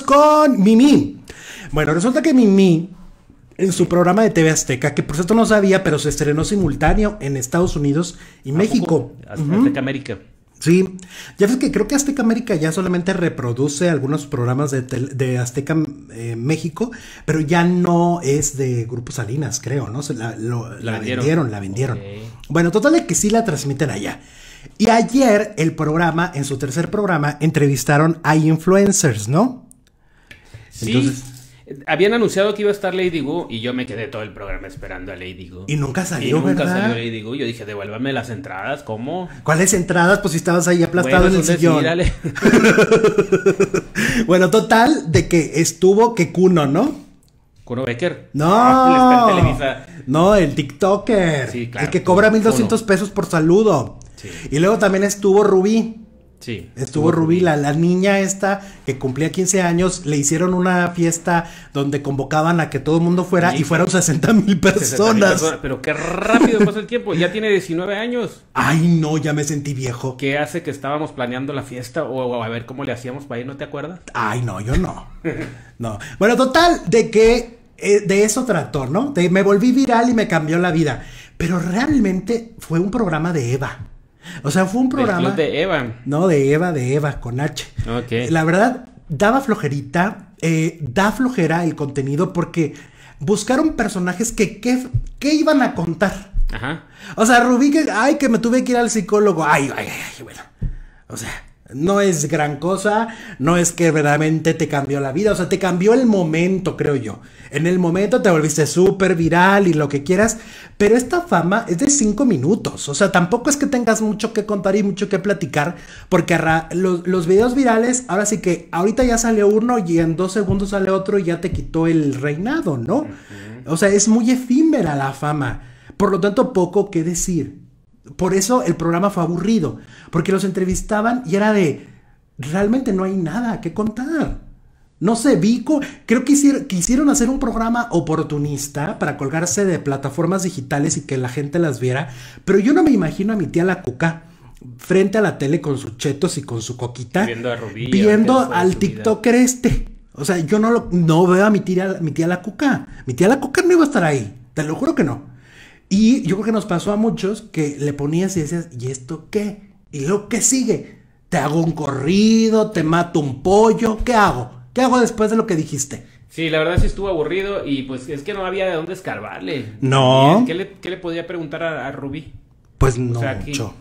con Mimi. Bueno, resulta que Mimi, en su programa de TV Azteca, que por cierto no sabía, pero se estrenó simultáneo en Estados Unidos y México. Azteca América. Sí, ya ves que creo que Azteca América ya solamente reproduce algunos programas de Azteca México, pero ya no es de Grupo Salinas, creo, ¿no? La vendieron. Okay. Bueno, total es que sí la transmiten allá. Y ayer el programa, en su tercer programa, entrevistaron a influencers, ¿no? Sí. Entonces, habían anunciado que iba a estar Lady Goo y yo me quedé todo el programa esperando a Lady Goo. Y nunca salió, ¿verdad? Lady Goo. Yo dije, devuélvame las entradas, ¿cómo? ¿Cuáles entradas? Pues si estabas ahí aplastado en el sillón. Bueno, total, de que estuvo que Kuno, ¿no? Kuno Becker. No, no, el TikToker. Sí, claro, el que cobra 1,200 pesos por saludo. Sí. Y luego también estuvo Rubí. Sí, estuvo Rubí, la niña esta que cumplía 15 años, le hicieron una fiesta donde convocaban a que todo el mundo fuera y fueron 60,000 personas. 60,000, pero qué rápido pasa el tiempo, ya tiene 19 años. Ay no, ya me sentí viejo. ¿Qué hace que estábamos planeando la fiesta o a ver cómo le hacíamos para ir, no te acuerdas? Ay no, yo no. No. Bueno, total, de que de eso trató, ¿no? Me volví viral y me cambió la vida, pero realmente fue un programa de Eva. O sea, fue un programa de Eva. No, de Eva, con H. Okay. La verdad, daba flojerita, da flojera el contenido porque buscaron personajes que iban a contar. Ajá. O sea, Rubí, que me tuve que ir al psicólogo. Ay, bueno. O sea, no es gran cosa, no es que verdaderamente te cambió la vida, o sea, te cambió el momento, creo yo. En el momento te volviste súper viral y lo que quieras, pero esta fama es de 5 minutos, o sea, tampoco es que tengas mucho que contar y mucho que platicar, porque los videos virales, ahora sí que ahorita ya sale uno y en 2 segundos sale otro y ya te quitó el reinado, ¿no? O sea, es muy efímera la fama, por lo tanto poco que decir. Por eso el programa fue aburrido, porque los entrevistaban y era de, realmente no hay nada que contar. No sé, creo que quisieron hacer un programa oportunista para colgarse de plataformas digitales y que la gente las viera, pero yo no me imagino a mi tía la Cuca frente a la tele con sus chetos y con su coquita, viendo a Rubí, viendo al TikToker este. O sea, yo no veo a mi tía la Cuca. Mi tía la Cuca no iba a estar ahí, te lo juro que no. Y yo creo que nos pasó a muchos que le ponías y decías, ¿y esto qué? ¿Y lo que sigue? ¿Te hago un corrido? ¿Te mato un pollo? ¿Qué hago? ¿Qué hago después de lo que dijiste? Sí, la verdad sí estuvo aburrido y pues es que no había de dónde escarbarle. No. ¿Qué le podía preguntar a Rubí? Pues no, o sea, mucho.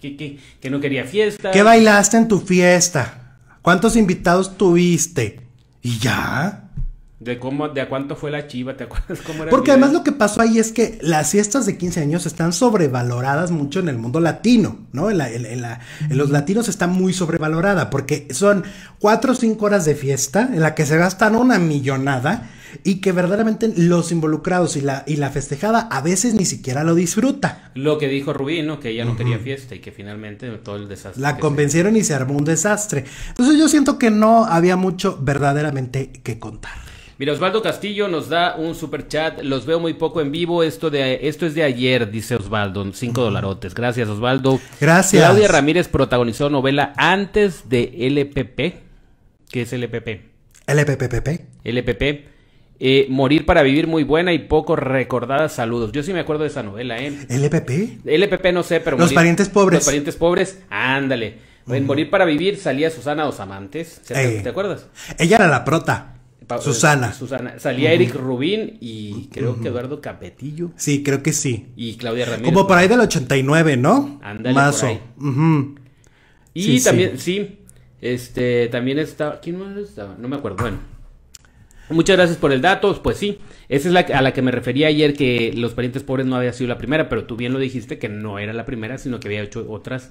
Que no quería fiesta. ¿Qué bailaste en tu fiesta? ¿Cuántos invitados tuviste? Y ya... de a cuánto fue la chiva, ¿te acuerdas cómo era? Porque además lo que pasó ahí es que las fiestas de 15 años están sobrevaloradas mucho en el mundo latino, ¿no? En los latinos está muy sobrevalorada porque son 4 o 5 horas de fiesta en la que se gastan una millonada y que verdaderamente los involucrados y la festejada a veces ni siquiera lo disfruta. Lo que dijo Rubí, ¿no? Que ella no quería fiesta y que finalmente todo el desastre. La convencieron y se armó un desastre. Entonces yo siento que no había mucho verdaderamente que contar. Mira, Osvaldo Castillo nos da un super chat. Los veo muy poco en vivo. Esto es de ayer, dice Osvaldo. $5. Gracias, Osvaldo. Gracias. Claudia Ramírez protagonizó novela antes de LPP. ¿Qué es LPP? LPP. Morir para vivir, muy buena y poco recordada. Saludos. Yo sí me acuerdo de esa novela, ¿eh? ¿LPP? LPP no sé, pero... Los parientes pobres. Ándale. En Morir para vivir salía Susana Dos Amantes. ¿Te acuerdas? Ella era la prota. Susana. Salía Eric Rubín y creo que Eduardo Capetillo. Sí, creo que sí. Y Claudia Ramírez. Como por ahí del 89, ¿no? Ándale, por ahí. Y sí, también, sí. También estaba... ¿Quién más estaba? No me acuerdo, bueno. Muchas gracias por el dato, pues sí. Esa es a la que me refería ayer, que Los parientes pobres no había sido la primera, pero tú bien lo dijiste que no era la primera, sino que había hecho otras...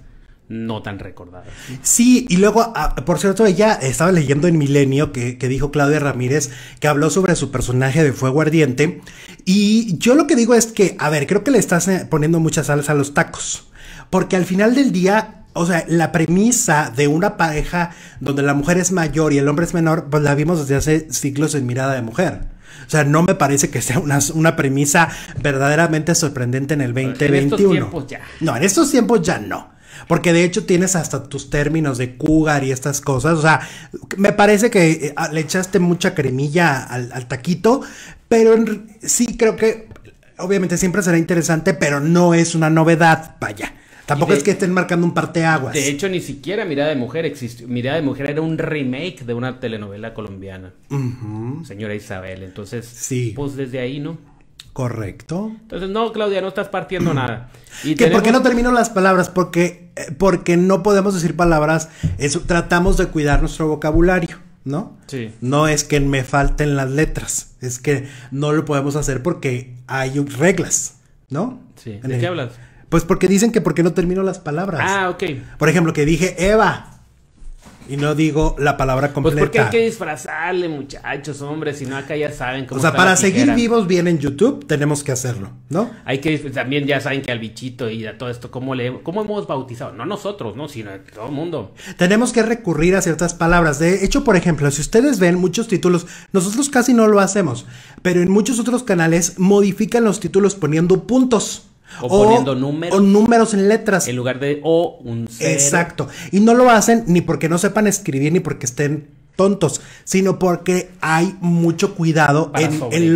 no tan recordada. Sí, y luego, por cierto, ella estaba leyendo en Milenio que dijo Claudia Ramírez, que habló sobre su personaje de Fuego Ardiente, y yo lo que digo es que, a ver, creo que le estás poniendo mucha salsa a los tacos, porque al final del día, o sea, la premisa de una pareja donde la mujer es mayor y el hombre es menor, pues la vimos desde hace siglos en Mirada de Mujer. O sea, no me parece que sea una premisa verdaderamente sorprendente en el 2021. En estos tiempos ya no. Porque de hecho tienes hasta tus términos de cougar y estas cosas. O sea, me parece que le echaste mucha cremilla al taquito, pero sí creo que obviamente siempre será interesante, pero no es una novedad, vaya. Tampoco es que estén marcando un parteaguas. De hecho, ni siquiera Mirada de Mujer existió. Mirada de Mujer era un remake de una telenovela colombiana. Señora Isabel. Entonces, sí, pues desde ahí, ¿no? Correcto. Entonces, no, Claudia, no estás partiendo nada. Y ¿por qué no termino las palabras? Porque no podemos decir palabras. Eso, tratamos de cuidar nuestro vocabulario, ¿no? Sí. No es que me falten las letras. Es que no lo podemos hacer porque hay reglas, ¿no? Sí. ¿De qué hablas? Pues porque dicen que porque no termino las palabras. Ah, ok. Por ejemplo, que dije Eva y no digo la palabra completa. Pues porque hay que disfrazarle, muchachos, hombre, si no acá ya saben cómo. O sea, para seguir vivos bien en YouTube tenemos que hacerlo, ¿no? Hay que, también ya saben que al bichito y a todo esto, ¿cómo hemos bautizado? No nosotros, ¿no? Sino todo el mundo. Tenemos que recurrir a ciertas palabras. De hecho, por ejemplo, si ustedes ven muchos títulos, nosotros casi no lo hacemos, pero en muchos otros canales modifican los títulos poniendo puntos. O poniendo números. O números en letras. En lugar de O, un cero. Exacto. Y no lo hacen ni porque no sepan escribir, ni porque estén tontos, sino porque hay mucho cuidado en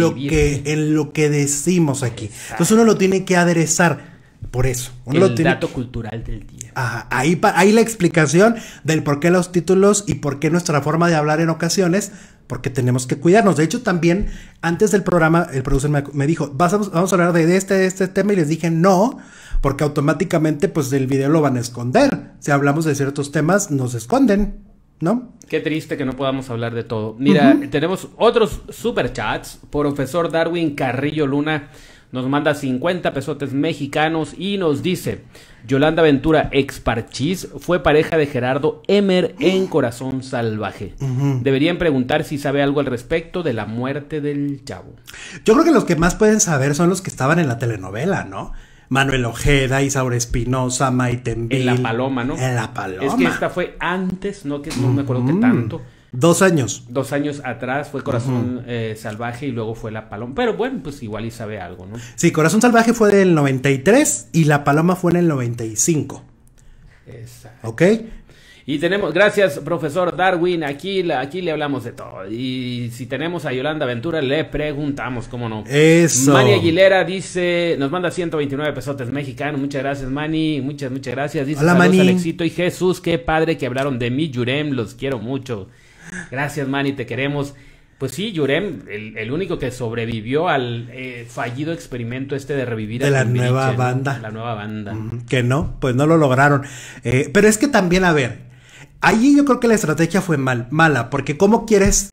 lo que decimos aquí. Exacto. Entonces uno lo tiene que aderezar. Por eso. El dato cultural del día. Ajá. Ahí la explicación del por qué los títulos y por qué nuestra forma de hablar en ocasiones, porque tenemos que cuidarnos. De hecho, también antes del programa, el producer me dijo, vamos a hablar de este tema, y les dije no, porque automáticamente pues del video lo van a esconder. Si hablamos de ciertos temas, nos esconden, ¿no? Qué triste que no podamos hablar de todo. Mira, tenemos otros superchats. Profesor Darwin Carrillo Luna nos manda 50 pesotes mexicanos y nos dice: Yolanda Ventura, ex Parchís, fue pareja de Gerardo Emer en Corazón Salvaje. Deberían preguntar si sabe algo al respecto de la muerte del chavo. Yo creo que los que más pueden saber son los que estaban en la telenovela, ¿no? Manuel Ojeda, Isaura Espinosa, Maite. En La Paloma, ¿no? En La Paloma. Es que esta fue antes, ¿no? Que no me acuerdo que tanto. 2 años. 2 años atrás fue Corazón Salvaje y luego fue La Paloma. Pero bueno, pues igual y sabe algo, ¿no? Sí, Corazón Salvaje fue del 93 y La Paloma fue en el 95. Exacto. ¿Ok? Y tenemos, gracias profesor Darwin, aquí le hablamos de todo. Y si tenemos a Yolanda Ventura, le preguntamos, ¿cómo no? Eso. Manny Aguilera dice, nos manda 129 pesotes mexicanos. Muchas gracias, Manny, muchas gracias. Dice, hola, Manny. Alexito y Jesús, qué padre que hablaron de mí, Yurem, los quiero mucho. Gracias, Manny, te queremos. Pues sí, Yurem, el único que sobrevivió al fallido experimento este de revivir de a la nueva banda. Que no, pues no lo lograron. Pero es que también, a ver, ahí yo creo que la estrategia fue mala, porque ¿cómo quieres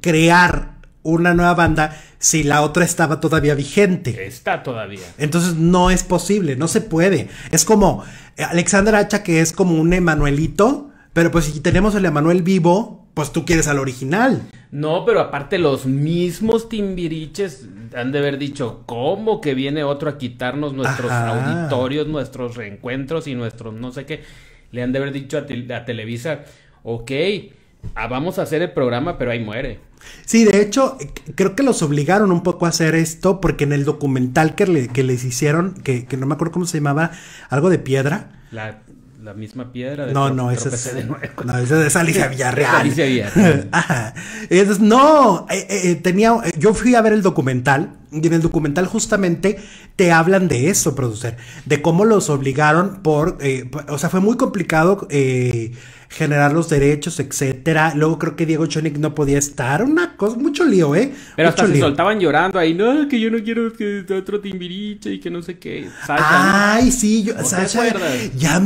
crear una nueva banda si la otra estaba todavía vigente? Está todavía. Entonces no es posible, no se puede. Es como Alexander Hacha, que es como un Emanuelito. Pero pues si tenemos el Emanuel vivo, pues tú quieres al original. No, pero aparte los mismos timbiriches han de haber dicho, ¿cómo que viene otro a quitarnos nuestros auditorios, nuestros reencuentros y nuestros no sé qué? Le han de haber dicho a Televisa, ok, vamos a hacer el programa, pero ahí muere. Sí, de hecho, creo que los obligaron un poco a hacer esto, porque en el documental que les hicieron, que no me acuerdo cómo se llamaba, algo de piedra. La misma piedra. No, esa es Alicia Villarreal. Alicia Villarreal. Ajá. Entonces, no, yo fui a ver el documental, y en el documental justamente te hablan de eso, producer, de cómo los obligaron por, o sea, fue muy complicado generar los derechos, etcétera. Luego creo que Diego Chonick no podía estar, una cosa, mucho lío, pero mucho hasta lío. Se soltaban llorando ahí, no, que yo no quiero que otro timbiriche y que no sé qué. Sasha, ay, ¿no? Sí, yo, Sasha, ya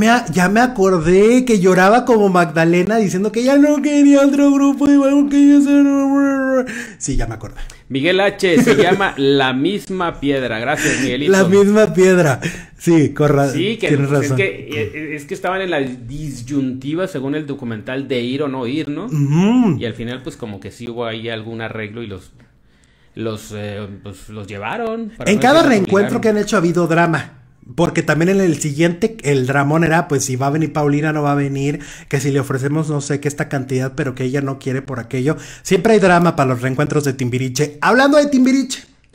me acordé que lloraba como Magdalena diciendo que ya no quería otro grupo, igual que yo ser... Sí, ya me acordé. Miguel H. se llama La Misma Piedra. Gracias, Miguelito. La Misma Piedra. Sí, sí, tienes razón. Es que estaban en la disyuntiva, según el documental, de ir o no ir, ¿no? Y al final, pues como que sí hubo ahí algún arreglo y los llevaron. En cada reencuentro que han hecho ha habido drama. Porque también en el siguiente, el dramón era, pues, si va a venir Paulina, no va a venir, que si le ofrecemos, no sé, que esta cantidad, pero que ella no quiere por aquello. Siempre hay drama para los reencuentros de Timbiriche. Hablando de Timbiriche,